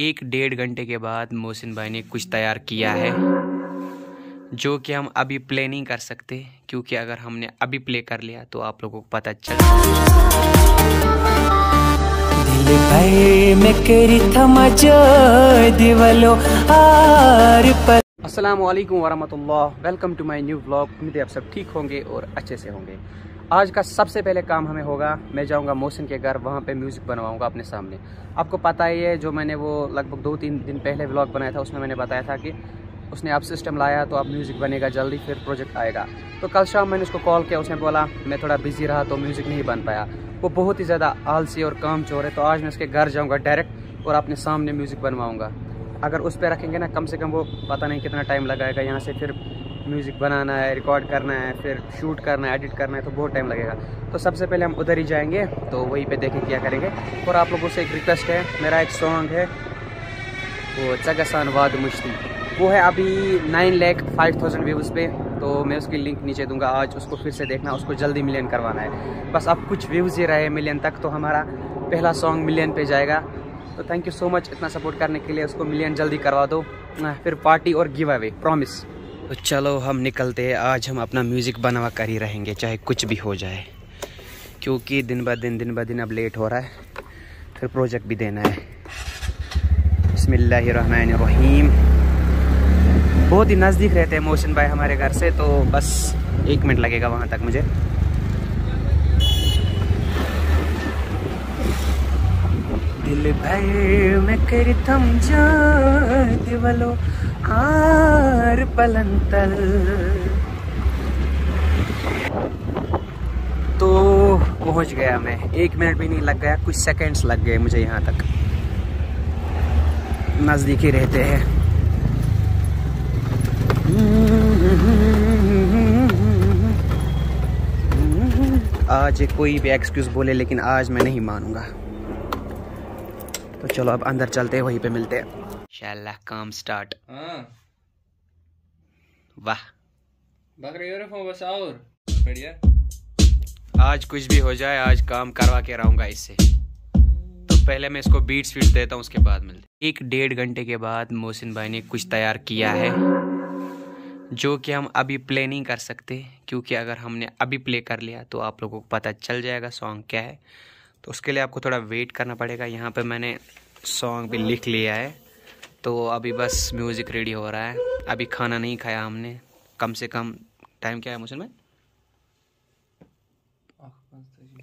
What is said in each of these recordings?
एक डेढ़ घंटे के बाद मोहसिन भाई ने कुछ तैयार किया है जो कि हम अभी प्ले नहीं कर सकते, क्योंकि अगर हमने अभी प्ले कर लिया तो आप लोगों को पता चल दिल भाई में करी थमजो दिवलो आर पर। अस्सलामुअलैकुम वरहमतुल्लाह, welcome to my new vlog. उम्मीद है आप सब ठीक होंगे और अच्छे से होंगे। आज का सबसे पहले काम हमें होगा, मैं जाऊंगा मोहसिन के घर, वहाँ पे म्यूज़िक बनवाऊंगा अपने सामने। आपको पता ही है, जो मैंने वो लगभग 2-3 दिन पहले व्लॉग बनाया था, उसमें मैंने बताया था कि उसने अब सिस्टम लाया तो अब म्यूज़िक बनेगा जल्दी, फिर प्रोजेक्ट आएगा। तो कल शाम मैंने उसको कॉल किया, उसने बोला मैं थोड़ा बिजी रहा तो म्यूज़िक नहीं बन पाया। वो बहुत ही ज़्यादा आलसी और काम चोर है। तो आज मैं उसके घर जाऊंगा डायरेक्ट और अपने सामने म्यूज़िक बनवाऊंगा। अगर उस पर रखेंगे ना, कम से कम वो पता नहीं कितना टाइम लगाएगा। यहाँ से फिर म्यूज़िक बनाना है, रिकॉर्ड करना है, फिर शूट करना है, एडिट करना है, तो बहुत टाइम लगेगा। तो सबसे पहले हम उधर ही जाएंगे, तो वहीं पर देखें क्या करेंगे। और आप लोगों से एक रिक्वेस्ट है, मेरा एक सॉन्ग है वो चगसान वाद मुश्ती, वो है अभी 9,05,000 व्यूज़ पे। तो मैं उसकी लिंक नीचे दूंगा, आज उसको फिर से देखना, उसको जल्दी मिलियन करवाना है। बस अब कुछ व्यूज़ ही रहे मिलियन तक, तो हमारा पहला सॉन्ग मिलियन पे जाएगा। तो थैंक यू सो मच इतना सपोर्ट करने के लिए। उसको मिलियन जल्दी करवा दो, फिर पार्टी और गिव अवे, प्रॉमिस। तो चलो हम निकलते हैं, आज हम अपना म्यूज़िक बनवा कर ही रहेंगे, चाहे कुछ भी हो जाए, क्योंकि दिन ब दिन अब लेट हो रहा है, फिर प्रोजेक्ट भी देना है। बिस्मिल्लाहिर्रहमानिर्रहीम। बहुत ही नज़दीक रहते हैं मोहसिन भाई हमारे घर से, तो बस 1 मिनट लगेगा वहाँ तक मुझे। दिल भर में कर थम जा दिवलो आर पलंतल। तो पहुँच गया मैं, 1 मिनट भी नहीं लग गया, कुछ सेकंड्स लग गए मुझे यहाँ तक। नज़दीक ही रहते हैं। आज कोई भी एक्सक्यूज़ बोले, लेकिन आज मैं नहीं मानूंगा। तो चलो अब अंदर चलते हैं, वहीं पे मिलते हैं इंशाल्लाह। काम स्टार्ट। वाह, बस और बढ़िया। आज कुछ भी हो जाए, आज काम करवा के रहूंगा इससे। तो पहले मैं इसको बीट्स वीट्स देता हूँ, उसके बाद मिलते हैं। 1-1.5 घंटे के बाद मोहसिन भाई ने कुछ तैयार किया है जो कि हम अभी प्ले नहीं कर सकते, क्योंकि अगर हमने अभी प्ले कर लिया तो आप लोगों को पता चल जाएगा सॉन्ग क्या है। तो उसके लिए आपको थोड़ा वेट करना पड़ेगा। यहाँ पे मैंने सॉन्ग भी लिख लिया है, तो अभी बस म्यूज़िक रेडी हो रहा है। अभी खाना नहीं खाया हमने, कम से कम टाइम क्या है मुझे,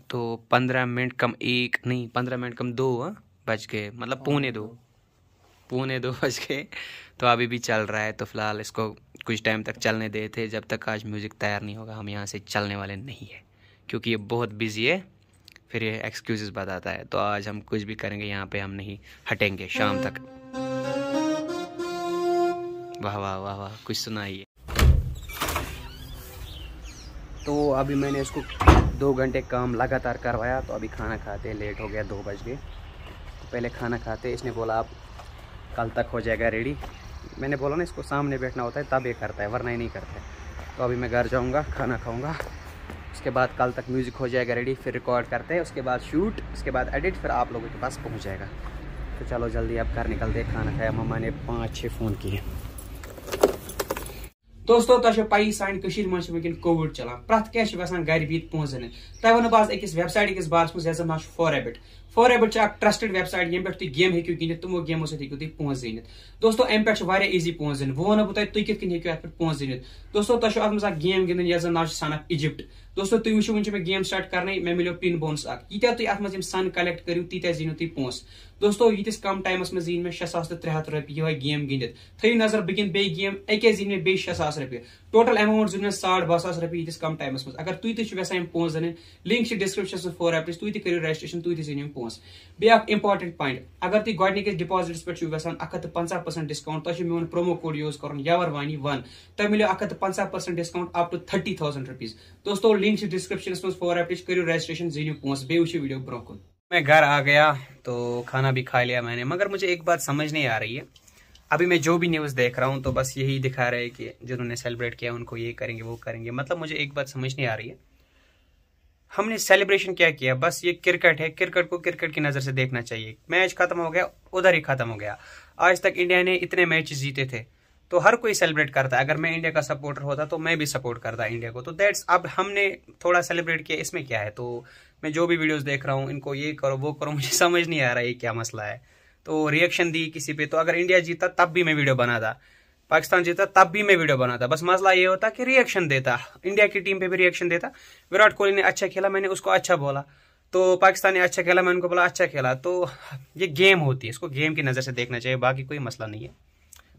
तो 15 मिनट कम एक नहीं 15 मिनट कम 2 बज गए, मतलब पौने 2 बज गए। तो अभी भी चल रहा है, तो फ़िलहाल इसको कुछ टाइम तक चलने देते जब तक आज म्यूज़िक तैयार नहीं होगा। हम यहाँ से चलने वाले नहीं है, क्योंकि ये बहुत बिजी है, फिर ये एक्सक्यूज़ बताता है। तो आज हम कुछ भी करेंगे यहाँ पे, हम नहीं हटेंगे शाम तक। वाह वाह वाह वाह, कुछ सुनाइए। तो अभी मैंने इसको 2 घंटे काम लगातार करवाया, तो अभी खाना खाते लेट हो गया, 2 बज गए। तो पहले खाना खाते, इसने बोला आप कल तक हो जाएगा रेडी। मैंने बोला ना, इसको सामने बैठना होता है तब ये करता है, वरना ही नहीं करता है। तो अभी मैं घर जाऊंगा, खाना खाऊंगा, उसके बाद कल तक म्यूज़िक हो जाएगा रेडी, फिर रिकॉर्ड करते हैं, उसके बाद शूट, उसके बाद एडिट, फिर आप लोगों के पास पहुंच जाएगा। तो चलो जल्दी अब घर निकलते हैं। खाना खाया, मम्मा ने 5-6 फ़ोन किए। दोस्तों तुम पी सानी मज वन कोविड चलान प्रत क्या गसान घर बीत पोजन तक वो बहुत अकिस वेबसाइट अकिस बारे में जैसे नाम फोर एबिट ट्रस्टेड वेबसाइट यम पे तुम गेम हूँ गिंदित तमो गेमो सको तुम पों जीत। दोस्तों अम पे वाला ईजी पों जीत, वो वो तुम तुम कित हूँ अत पों जीत। दोस्तों तुम अत मजा गेम गिंदन ये नाम सन ऑफ इजिप्ट। दोस्तों तुम वो वे गेम स्टार्ट करने, मे मिलो पिन बोनस यीत्या तुम अत मे सन कलेक्ट करो तीत्या जीनो तुम पोस। दोस्तों यीतिस कम टाइमस मे जीन मे 6,300 रुपये ये गेम गिंदित। थो नजर बह गिंद बे गेम, अके जीन मे बे 6,000 रुपये, टोटल अमाउंट जीन मे 12,500 रुपये यीतिस कम टाइमस मे। अगर तुम तुम पों जीन, लिंक डिस्क्रिप्शन फोर एपच, तुम करो रजिस्ट्रेशन, तुम जीन पोस। बेक इंपॉर्टेंट पॉइंट, अगर तुम गड्स डिपॉजिट्स पे गसान 150% डिस्काउंट, तुम मोन प्रोमो कोड यूज कर यावरवानी 1, तुम मिलो 150% डिस्काउंट अप टू 30,000 रुपीज। दोस्तों लिंक डिस्क्रिप्शन में फोर एपच, करो रजिस्ट्रेशन, जीनो पोस। बे वो वीडियो ब्रो कुन। मैं घर आ गया, तो खाना भी खा लिया मैंने, मगर मुझे एक बात समझ नहीं आ रही है। अभी मैं जो भी न्यूज़ देख रहा हूँ तो बस यही दिखा रहा है कि जिन्होंने सेलिब्रेट किया उनको ये करेंगे वो करेंगे, मतलब मुझे एक बात समझ नहीं आ रही है। हमने सेलिब्रेशन क्या किया, बस ये क्रिकेट है, क्रिकेट को क्रिकेट की नज़र से देखना चाहिए। मैच खत्म हो गया, उधर ही खत्म हो गया। आज तक इंडिया ने इतने मैच जीते थे तो हर कोई सेलिब्रेट करता है। अगर मैं इंडिया का सपोर्टर होता तो मैं भी सपोर्ट करता इंडिया को, तो दैट्स अब हमने थोड़ा सेलिब्रेट किया, इसमें क्या है। तो मैं जो भी वीडियोस देख रहा हूँ, इनको ये करो वो करो, मुझे समझ नहीं आ रहा ये क्या मसला है। तो रिएक्शन दी किसी पे, तो अगर इंडिया जीता तब भी मैं वीडियो बनाता, पाकिस्तान जीता तब भी मैं वीडियो बनाता, बस मसला ये होता कि रिएक्शन देता, इंडिया की टीम पे भी रिएक्शन देता। विराट कोहली ने अच्छा खेला, मैंने उसको अच्छा बोला, तो पाकिस्तान ने अच्छा खेला, मैंने उनको बोला अच्छा खेला। तो ये गेम होती है, इसको गेम की नज़र से देखना चाहिए, बाकी कोई मसला नहीं है।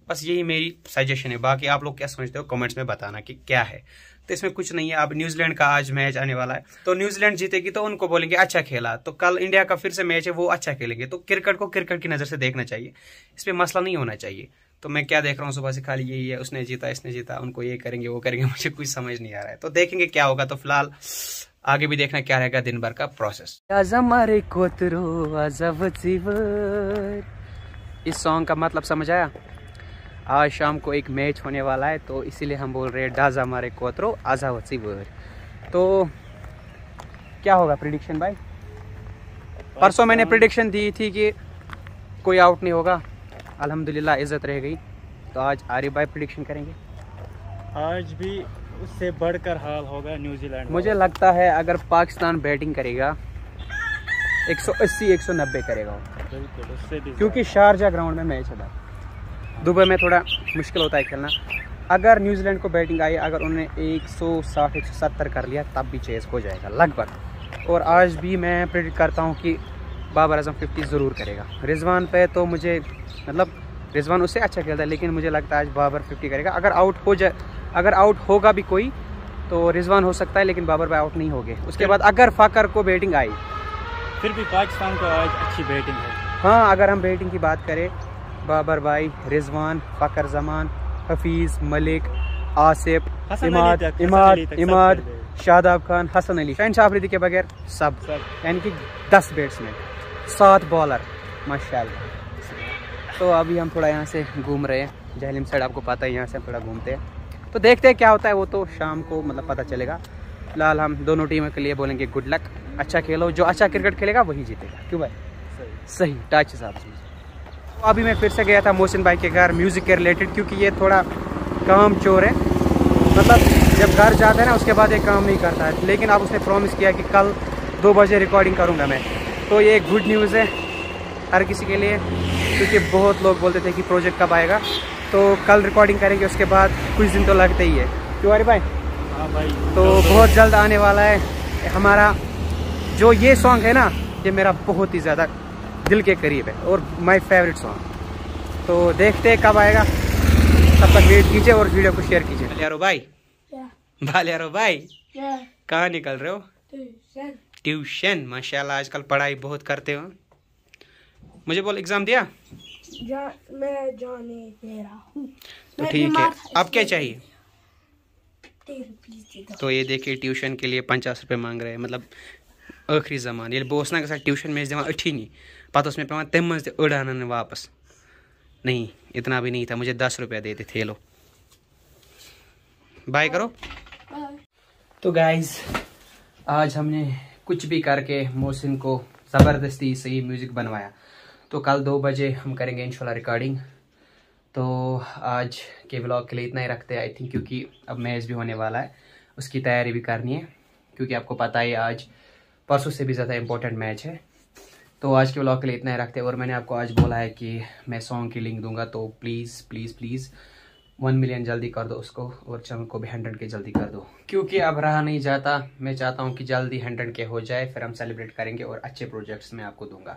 बस यही मेरी सजेशन है, बाकी आप लोग क्या समझते हो कमेंट्स में बताना कि क्या है। तो इसमें कुछ नहीं है। अब न्यूजीलैंड का आज मैच आने वाला है, तो न्यूजीलैंड जीतेगी तो उनको बोलेंगे अच्छा खेला, तो कल इंडिया का फिर से मैच है, वो अच्छा खेलेंगे। तो क्रिकेट को क्रिकेट की नज़र से देखना चाहिए, इस पर मसला नहीं होना चाहिए। तो मैं क्या देख रहा हूँ सुबह से, खाली यही है, उसने जीता इसने जीता, उनको ये करेंगे वो करेंगे, मुझे कुछ समझ नहीं आ रहा है। तो देखेंगे क्या होगा। तो फिलहाल आगे भी देखना क्या रहेगा दिन भर का प्रोसेस। इस सॉन्ग का मतलब समझ आया। आज शाम को एक मैच होने वाला है, तो इसीलिए हम बोल रहे हैं डाजा मारे कोतरो आजावत सीवर। तो क्या होगा प्रिडिक्शन भाई? परसों मैंने प्रिडिक्शन दी थी कि कोई आउट नहीं होगा, अल्हम्दुलिल्लाह इज्जत रह गई। तो आज आरिफ भाई प्रिडिक्शन करेंगे। आज भी उससे बढ़कर हाल होगा न्यूजीलैंड। मुझे लगता है अगर पाकिस्तान बैटिंग करेगा 180 190 करेगा, क्योंकि शारजा ग्राउंड में मैच है, दुबई में थोड़ा मुश्किल होता है खेलना। अगर न्यूजीलैंड को बैटिंग आई, अगर उन्होंने 160 170 कर लिया तब भी चेस हो जाएगा लगभग। और आज भी मैं प्रेडिक्ट करता हूं कि बाबर आजम 50 ज़रूर करेगा। रिजवान पे तो मुझे मतलब रिजवान उससे अच्छा खेलता है, लेकिन मुझे लगता है आज बाबर 50 करेगा। अगर आउट होगा भी कोई तो रिजवान हो सकता है, लेकिन बाबर भाई आउट नहीं हो गए। उसके बाद अगर फ़खर को बैटिंग आई, फिर भी पाकिस्तान को आज अच्छी बैटिंग है। हाँ, अगर हम बैटिंग की बात करें, बाबर भाई, रिजवान, फ़खर जमान, हफीज़, मलिक, आसिफ, इमाद, शादाब खान, हसन अली, शाहीन शाह अफरीदी के बगैर सब, यानी कि 10 बैट्समैन, 7 बॉलर, माशाल्लाह। तो अभी हम थोड़ा यहाँ से घूम रहे हैं, जहलिम साइड आपको पता है, यहाँ से हम थोड़ा घूमते हैं, तो देखते हैं क्या होता है। वो तो शाम को मतलब पता चलेगा। फिलहाल हम दोनों टीमों के लिए बोलेंगे गुड लक, अच्छा खेलो, जो अच्छा क्रिकेट खेलेगा वही जीतेगा। क्यों भाई? सही टच साहब। अभी मैं फिर से गया था मोहसिन भाई के घर म्यूज़िक के रिलेटेड, क्योंकि ये थोड़ा काम चोर है, मतलब जब घर जाता है ना उसके बाद ये काम नहीं करता है। लेकिन अब उसने प्रॉमिस किया कि कल 2 बजे रिकॉर्डिंग करूँगा मैं, तो ये गुड न्यूज़ है हर किसी के लिए, क्योंकि बहुत लोग बोलते थे कि प्रोजेक्ट कब आएगा। तो कल रिकॉर्डिंग करेंगे, उसके बाद कुछ दिन तो लगते ही है। क्यों अरे भाई? हाँ भाई, तो बहुत जल्द आने वाला है हमारा जो ये सॉन्ग है ना, ये मेरा बहुत ही ज़्यादा दिल के करीब है और माय फेवरेट सॉन्ग। तो देखते कब आएगा, तब तक वेट कीजिए और वीडियो को शेयर कीजिए। भालियारो भाई कहाँ निकल रहे हो? ट्यूशन। माशाल्लाह आजकल पढ़ाई बहुत करते हो। मुझे बोल एग्जाम दिया? मैं जाने दे रहा हूं। तो ठीक है, अब क्या चाहिए? तो ये देखिए ट्यूशन के लिए 50 रुपये मांग रहे हैं, मतलब आखिरी जमान ये बोसना के साथ ट्यूशन में दवा अठी नहीं पत उस पे तम मज अड़ आन वापस। नहीं इतना भी नहीं था, मुझे 10 रुपया देते थे। लो बाय करो। तो गाइज आज हमने कुछ भी करके मोहसिन को ज़बरदस्ती सही म्यूज़िक बनवाया। तो कल 2 बजे हम करेंगे इंशाल्लाह रिकॉर्डिंग। तो आज के व्लॉग के लिए इतना ही रखते हैं आई थिंक, क्योंकि अब मैच भी होने वाला है, उसकी तैयारी भी करनी है, क्योंकि आपको पता है आज परसों से भी ज़्यादा इंपॉर्टेंट मैच है। तो आज के व्लॉग के लिए इतना ही रखते हैं। और मैंने आपको आज बोला है कि मैं सॉन्ग की लिंक दूंगा, तो प्लीज़ प्लीज़ प्लीज़ 1 मिलियन जल्दी कर दो उसको, और चैनल को भी 100K जल्दी कर दो, क्योंकि अब रहा नहीं जाता। मैं चाहता हूं कि जल्दी 100K हो जाए, फिर हम सेलिब्रेट करेंगे और अच्छे प्रोजेक्ट्स में आपको दूंगा।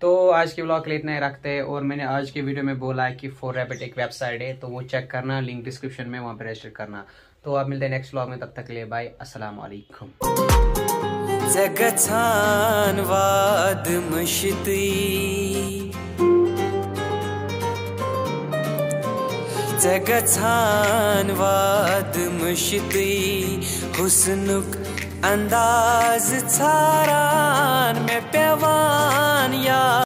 तो आज के व्लॉग के लिए इतना ही रखते हैं। और मैंने आज के वीडियो में बोला है कि 4Rabbit एक वेबसाइट है, तो वो चेक करना, लिंक डिस्क्रिप्शन में, वहाँ पर रजिस्टर करना। तो आप मिलते हैं नेक्स्ट व्लॉग में, तब तक के लिए बाय, अस्सलाम वालेकुम। जगथानवाद मशती जगथानवाद मशती हुस्नुक अंदाज छारान में पैवान या